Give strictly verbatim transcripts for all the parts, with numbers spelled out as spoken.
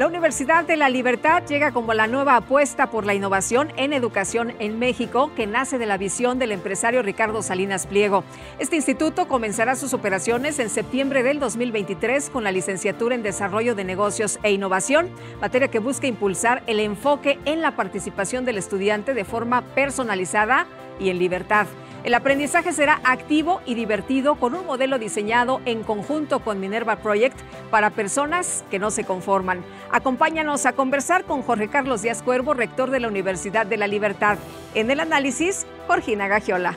La Universidad de la Libertad llega como la nueva apuesta por la innovación en educación en México, que nace de la visión del empresario Ricardo Salinas Pliego. Este instituto comenzará sus operaciones en septiembre del dos mil veintitrés con la licenciatura en Desarrollo de Negocios e Innovación, materia que busca impulsar el enfoque en la participación del estudiante de forma personalizada y en libertad. El aprendizaje será activo y divertido con un modelo diseñado en conjunto con Minerva Project para personas que no se conforman. Acompáñanos a conversar con Jorge Carlos Díaz Cuervo, rector de la Universidad de la Libertad. En el análisis, Georgina Gagiola.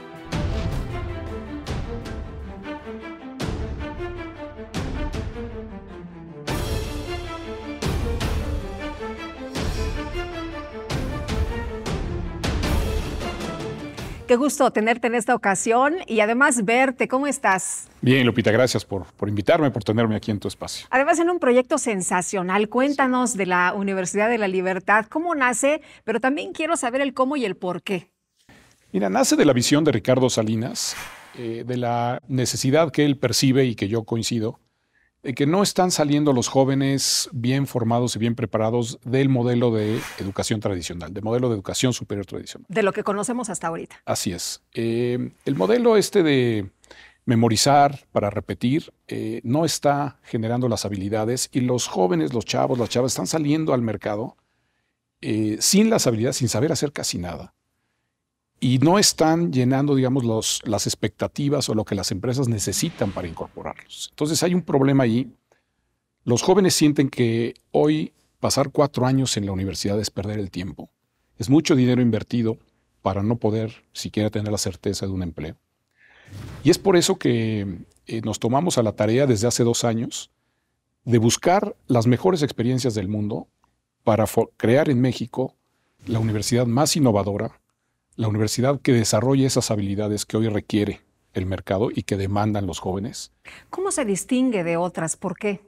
Qué gusto tenerte en esta ocasión y además verte. ¿Cómo estás? Bien, Lupita, gracias por, por invitarme, por tenerme aquí en tu espacio. Además, en un proyecto sensacional. Cuéntanos de la Universidad de la Libertad, cómo nace, pero también quiero saber el cómo y el por qué. Mira, nace de la visión de Ricardo Salinas, eh, de la necesidad que él percibe y que yo coincido, de que no están saliendo los jóvenes bien formados y bien preparados del modelo de educación tradicional, del modelo de educación superior tradicional. De lo que conocemos hasta ahorita. Así es. Eh, el modelo este de memorizar para repetir eh, no está generando las habilidades y los jóvenes, los chavos, las chavas están saliendo al mercado eh, sin las habilidades, sin saber hacer casi nada. Y no están llenando, digamos, los, las expectativas o lo que las empresas necesitan para incorporarlos. Entonces hay un problema ahí. Los jóvenes sienten que hoy pasar cuatro años en la universidad es perder el tiempo. Es mucho dinero invertido para no poder siquiera tener la certeza de un empleo. Y es por eso que eh, nos tomamos a la tarea desde hace dos años de buscar las mejores experiencias del mundo para crear en México la universidad más innovadora, la universidad que desarrolle esas habilidades que hoy requiere el mercado y que demandan los jóvenes. ¿Cómo se distingue de otras? ¿Por qué?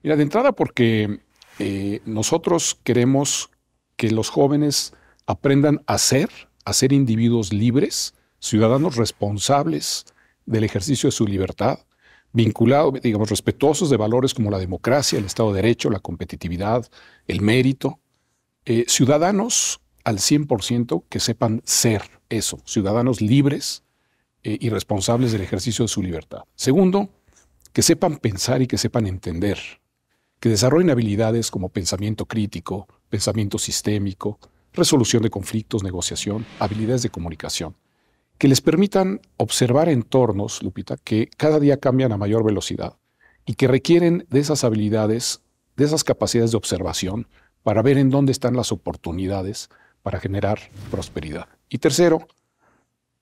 Mira, de entrada porque eh, nosotros queremos que los jóvenes aprendan a ser, a ser individuos libres, ciudadanos responsables del ejercicio de su libertad, vinculados, digamos, respetuosos de valores como la democracia, el Estado de Derecho, la competitividad, el mérito, eh, ciudadanos al cien por ciento que sepan ser eso, ciudadanos libres eh, y responsables del ejercicio de su libertad. Segundo, que sepan pensar y que sepan entender, que desarrollen habilidades como pensamiento crítico, pensamiento sistémico, resolución de conflictos, negociación, habilidades de comunicación, que les permitan observar entornos, Lupita, que cada día cambian a mayor velocidad y que requieren de esas habilidades, de esas capacidades de observación para ver en dónde están las oportunidades para generar prosperidad. Y tercero,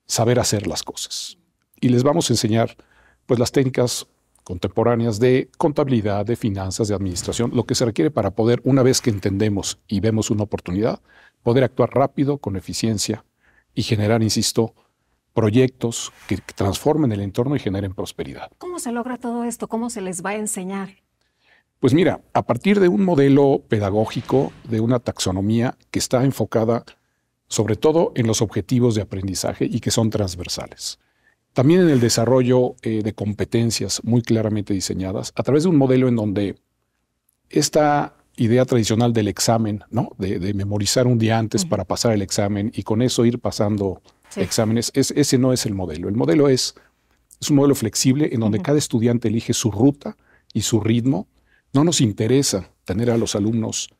saber hacer las cosas. Y les vamos a enseñar pues, las técnicas contemporáneas de contabilidad, de finanzas, de administración, lo que se requiere para poder, una vez que entendemos y vemos una oportunidad, poder actuar rápido, con eficiencia y generar, insisto, proyectos que transformen el entorno y generen prosperidad. ¿Cómo se logra todo esto? ¿Cómo se les va a enseñar? Pues mira, a partir de un modelo pedagógico, de una taxonomía que está enfocada sobre todo en los objetivos de aprendizaje y que son transversales. También en el desarrollo eh, de competencias muy claramente diseñadas a través de un modelo en donde esta idea tradicional del examen, ¿no? de, de memorizar un día antes uh-huh. para pasar el examen y con eso ir pasando sí. exámenes, es, ese no es el modelo. El modelo es, es un modelo flexible en donde uh-huh. cada estudiante elige su ruta y su ritmo. No nos interesa tener a los alumnos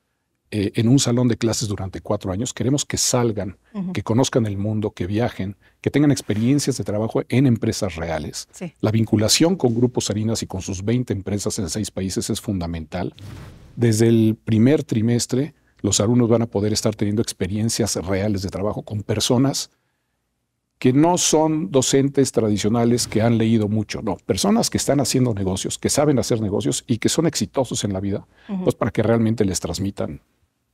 eh, en un salón de clases durante cuatro años. Queremos que salgan, uh-huh. que conozcan el mundo, que viajen, que tengan experiencias de trabajo en empresas reales. Sí. La vinculación con grupos Harinas y con sus veinte empresas en seis países es fundamental. Desde el primer trimestre, los alumnos van a poder estar teniendo experiencias reales de trabajo con personas que no son docentes tradicionales que han leído mucho, no, personas que están haciendo negocios, que saben hacer negocios y que son exitosos en la vida, uh-huh. pues para que realmente les transmitan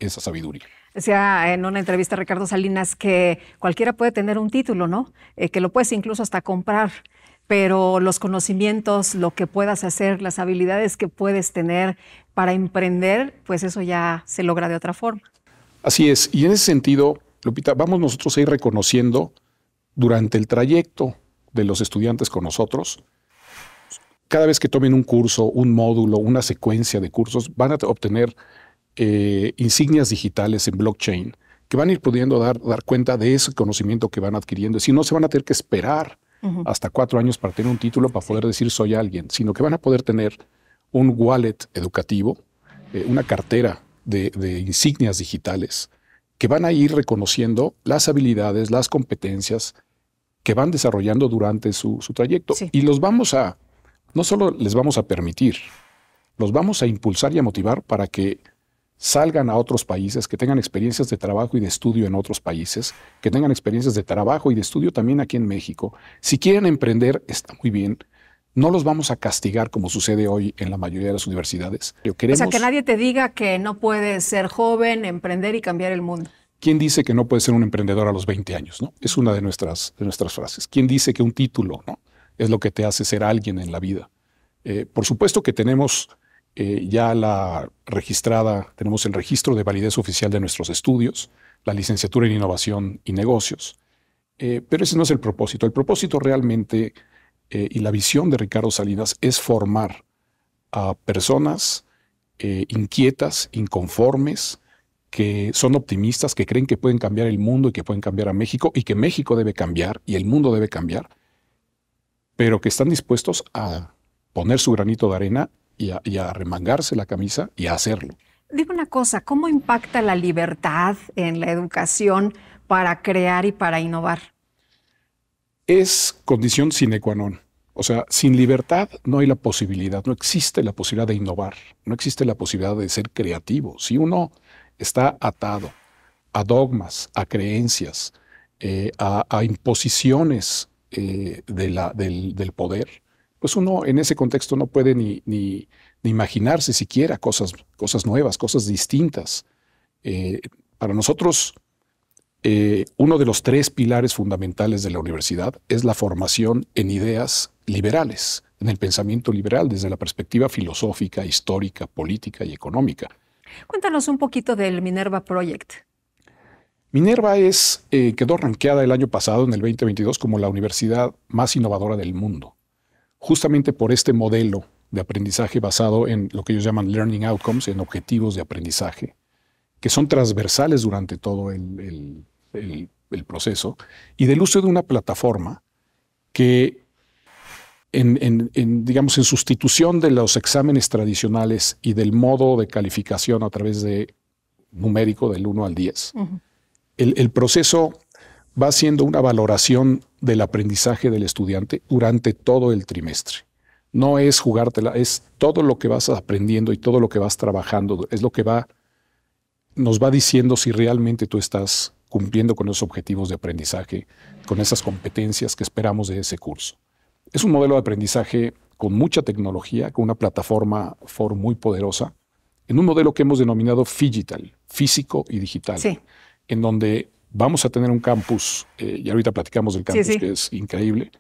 esa sabiduría. Decía en una entrevista a Ricardo Salinas que cualquiera puede tener un título, ¿no? Eh, que lo puedes incluso hasta comprar, pero los conocimientos, lo que puedas hacer, las habilidades que puedes tener para emprender, pues eso ya se logra de otra forma. Así es, y en ese sentido, Lupita, vamos nosotros a ir reconociendo durante el trayecto de los estudiantes con nosotros, cada vez que tomen un curso, un módulo, una secuencia de cursos, van a obtener eh, insignias digitales en blockchain que van a ir pudiendo dar, dar cuenta de ese conocimiento que van adquiriendo. Si no, se van a tener que esperar uh-huh. hasta cuatro años para tener un título para poder decir soy alguien, sino que van a poder tener un wallet educativo, eh, una cartera de, de insignias digitales que van a ir reconociendo las habilidades, las competencias que van desarrollando durante su, su trayecto. Sí. Y los vamos a, no solo les vamos a permitir, los vamos a impulsar y a motivar para que salgan a otros países, que tengan experiencias de trabajo y de estudio en otros países, que tengan experiencias de trabajo y de estudio también aquí en México. Si quieren emprender, está muy bien. No los vamos a castigar como sucede hoy en la mayoría de las universidades. Queremos, o sea, que nadie te diga que no puedes ser joven, emprender y cambiar el mundo. ¿Quién dice que no puedes ser un emprendedor a los veinte años? ¿No? Es una de nuestras, de nuestras frases. ¿Quién dice que un título, ¿no?, es lo que te hace ser alguien en la vida? Eh, por supuesto que tenemos eh, ya la registrada, tenemos el registro de validez oficial de nuestros estudios, la licenciatura en innovación y negocios, eh, pero ese no es el propósito. El propósito realmente... Eh, y la visión de Ricardo Salinas es formar a personas eh, inquietas, inconformes, que son optimistas, que creen que pueden cambiar el mundo y que pueden cambiar a México, y que México debe cambiar y el mundo debe cambiar, pero que están dispuestos a poner su granito de arena y a, y a remangarse la camisa y a hacerlo. Dime una cosa, ¿cómo impacta la libertad en la educación para crear y para innovar? Es condición sine qua non. O sea, sin libertad no hay la posibilidad, no existe la posibilidad de innovar, no existe la posibilidad de ser creativo. Si uno está atado a dogmas, a creencias, eh, a, a imposiciones eh, de la, del, del poder, pues uno en ese contexto no puede ni, ni, ni imaginarse siquiera cosas, cosas nuevas, cosas distintas. Eh, para nosotros... Eh, uno de los tres pilares fundamentales de la universidad es la formación en ideas liberales, en el pensamiento liberal, desde la perspectiva filosófica, histórica, política y económica. Cuéntanos un poquito del Minerva Project. Minerva es, eh, quedó rankeada el año pasado, en el veinte veintidós, como la universidad más innovadora del mundo, justamente por este modelo de aprendizaje basado en lo que ellos llaman learning outcomes, en objetivos de aprendizaje, que son transversales durante todo el, el, el, el proceso, y del uso de una plataforma que, en, en, en, digamos, en sustitución de los exámenes tradicionales y del modo de calificación a través de numérico del uno al diez, uh-huh. el, el proceso va haciendo una valoración del aprendizaje del estudiante durante todo el trimestre. No es jugártela, es todo lo que vas aprendiendo y todo lo que vas trabajando, es lo que va... nos va diciendo si realmente tú estás cumpliendo con esos objetivos de aprendizaje, con esas competencias que esperamos de ese curso. Es un modelo de aprendizaje con mucha tecnología, con una plataforma for muy poderosa, en un modelo que hemos denominado Figital, físico y digital, sí. en donde vamos a tener un campus, eh, y ahorita platicamos del campus, sí, sí. que es increíble,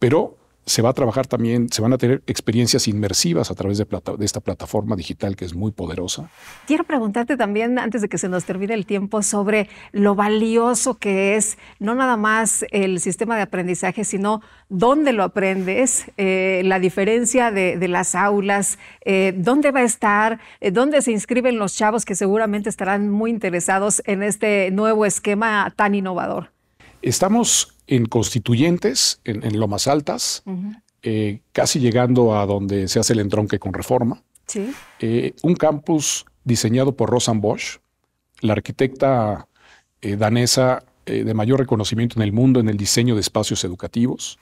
pero se va a trabajar también, se van a tener experiencias inmersivas a través de, plata, de esta plataforma digital que es muy poderosa. Quiero preguntarte también, antes de que se nos termine el tiempo, sobre lo valioso que es no nada más el sistema de aprendizaje, sino dónde lo aprendes, eh, la diferencia de, de las aulas, eh, dónde va a estar, eh, dónde se inscriben los chavos que seguramente estarán muy interesados en este nuevo esquema tan innovador. Estamos en constituyentes, en, en lomas altas, uh-huh. eh, casi llegando a donde se hace el entronque con Reforma. ¿Sí? Eh, un campus diseñado por Rosan Bosch, la arquitecta eh, danesa eh, de mayor reconocimiento en el mundo en el diseño de espacios educativos.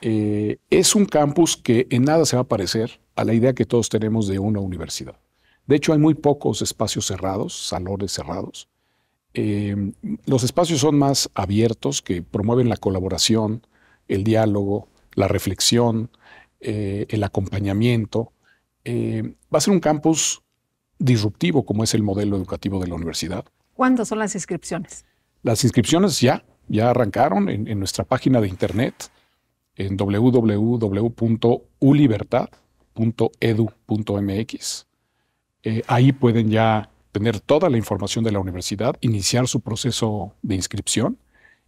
Eh, es un campus que en nada se va a parecer a la idea que todos tenemos de una universidad. De hecho, hay muy pocos espacios cerrados, salones cerrados. Eh, los espacios son más abiertos, que promueven la colaboración, el diálogo, la reflexión, eh, el acompañamiento. Eh, va a ser un campus disruptivo, como es el modelo educativo de la universidad. ¿Cuándo son las inscripciones? Las inscripciones ya, ya arrancaron en, en nuestra página de internet, en doble u doble u doble u punto u libertad punto e d u punto m x. Eh, ahí pueden ya... tener toda la información de la universidad, iniciar su proceso de inscripción,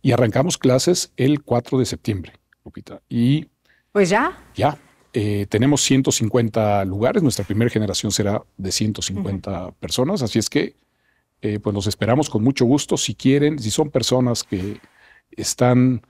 y arrancamos clases el cuatro de septiembre, Lupita. Y pues ya. Ya. Eh, tenemos ciento cincuenta lugares, nuestra primera generación será de ciento cincuenta uh-huh. personas, así es que eh, pues los esperamos con mucho gusto. Si quieren, si son personas que están,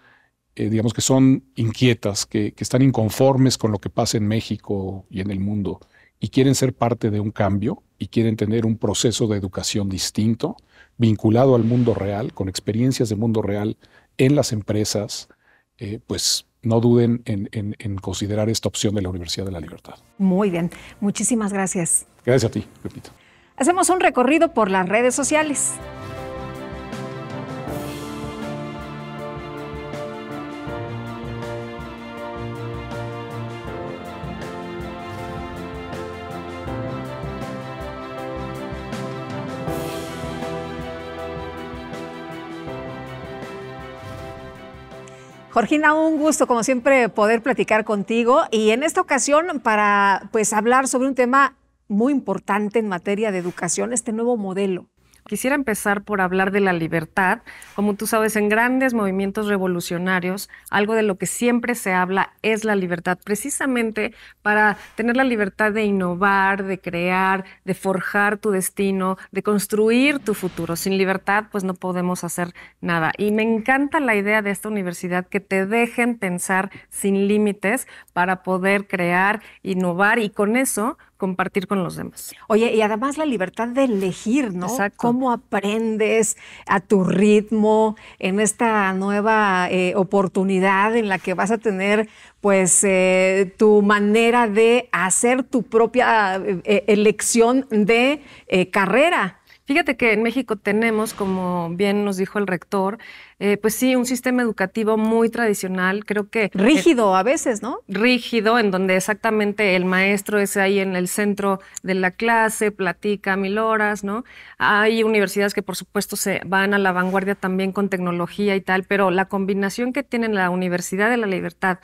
eh, digamos que son inquietas, que, que están inconformes con lo que pasa en México y en el mundo y quieren ser parte de un cambio y quieren tener un proceso de educación distinto, vinculado al mundo real, con experiencias de mundo real en las empresas, eh, pues... no duden en, en, en considerar esta opción de la Universidad de la Libertad. Muy bien, muchísimas gracias. Gracias a ti, Lupita. Hacemos un recorrido por las redes sociales. Georgina, un gusto, como siempre, poder platicar contigo y en esta ocasión para pues, hablar sobre un tema muy importante en materia de educación, este nuevo modelo. Quisiera empezar por hablar de la libertad. Como tú sabes, en grandes movimientos revolucionarios, algo de lo que siempre se habla es la libertad, precisamente para tener la libertad de innovar, de crear, de forjar tu destino, de construir tu futuro. Sin libertad, pues no podemos hacer nada. Y me encanta la idea de esta universidad, que te dejen pensar sin límites para poder crear, innovar y con eso compartir con los demás. Oye, y además la libertad de elegir, ¿no? Exacto. Cómo aprendes a tu ritmo en esta nueva eh, oportunidad en la que vas a tener pues eh, tu manera de hacer tu propia eh, elección de eh, carrera. Fíjate que en México tenemos, como bien nos dijo el rector, eh, pues sí, un sistema educativo muy tradicional, creo que... Rígido eh, a veces, ¿no? Rígido, en donde exactamente el maestro es ahí en el centro de la clase, platica mil horas, ¿no? Hay universidades que por supuesto se van a la vanguardia también con tecnología y tal, pero la combinación que tiene la Universidad de la Libertad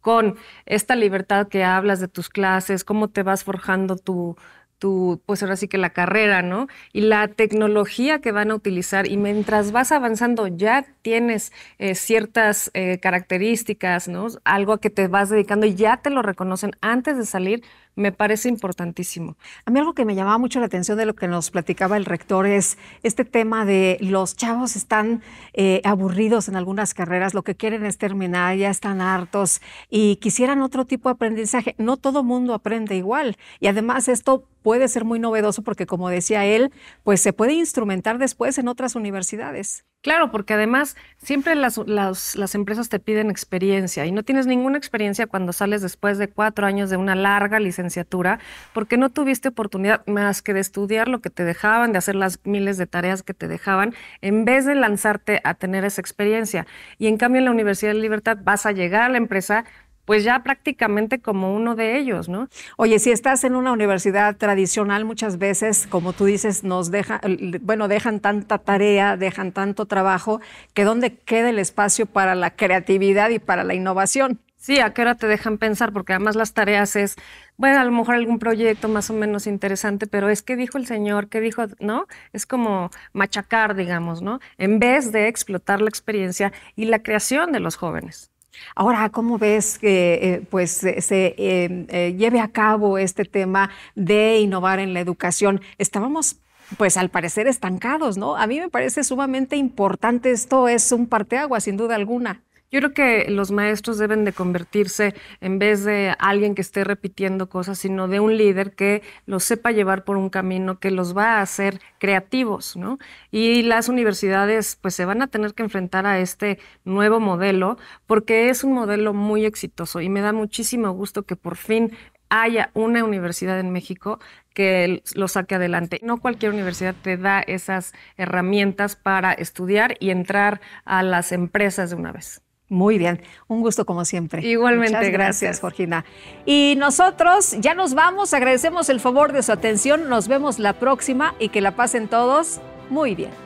con esta libertad que hablas de tus clases, cómo te vas forjando tu... Tu, pues ahora sí que la carrera, ¿no? Y la tecnología que van a utilizar. Y mientras vas avanzando ya tienes eh, ciertas eh, características, ¿no? Algo a que te vas dedicando y ya te lo reconocen antes de salir. Me parece importantísimo. A mí algo que me llamaba mucho la atención de lo que nos platicaba el rector es este tema de los chavos están eh, aburridos en algunas carreras, lo que quieren es terminar, ya están hartos y quisieran otro tipo de aprendizaje. No todo mundo aprende igual y además esto puede ser muy novedoso porque, como decía él, pues se puede instrumentar después en otras universidades. Claro, porque además siempre las, las, las empresas te piden experiencia y no tienes ninguna experiencia cuando sales después de cuatro años de una larga licenciatura porque no tuviste oportunidad más que de estudiar lo que te dejaban, de hacer las miles de tareas que te dejaban, en vez de lanzarte a tener esa experiencia. Y en cambio en la Universidad de Libertad vas a llegar a la empresa pues ya prácticamente como uno de ellos, ¿no? Oye, si estás en una universidad tradicional, muchas veces, como tú dices, nos deja, bueno, dejan tanta tarea, dejan tanto trabajo, que ¿dónde queda el espacio para la creatividad y para la innovación? Sí, ¿a qué hora te dejan pensar? Porque además las tareas es, bueno, a lo mejor algún proyecto más o menos interesante, pero es que dijo el señor, que dijo, ¿no? Es como machacar, digamos, ¿no? En vez de explotar la experiencia y la creación de los jóvenes. Ahora, ¿cómo ves que eh, pues, se eh, eh, lleve a cabo este tema de innovar en la educación? Estábamos, pues al parecer, estancados, ¿no? A mí me parece sumamente importante. Esto es un parteaguas, sin duda alguna. Yo creo que los maestros deben de convertirse, en vez de alguien que esté repitiendo cosas, sino de un líder que los sepa llevar por un camino que los va a hacer creativos, ¿no? Y las universidades pues se van a tener que enfrentar a este nuevo modelo porque es un modelo muy exitoso y me da muchísimo gusto que por fin haya una universidad en México que lo saque adelante. No cualquier universidad te da esas herramientas para estudiar y entrar a las empresas de una vez. Muy bien, un gusto como siempre. Igualmente, muchas gracias, gracias, Georgina. Y nosotros ya nos vamos, agradecemos el favor de su atención, nos vemos la próxima y que la pasen todos muy bien.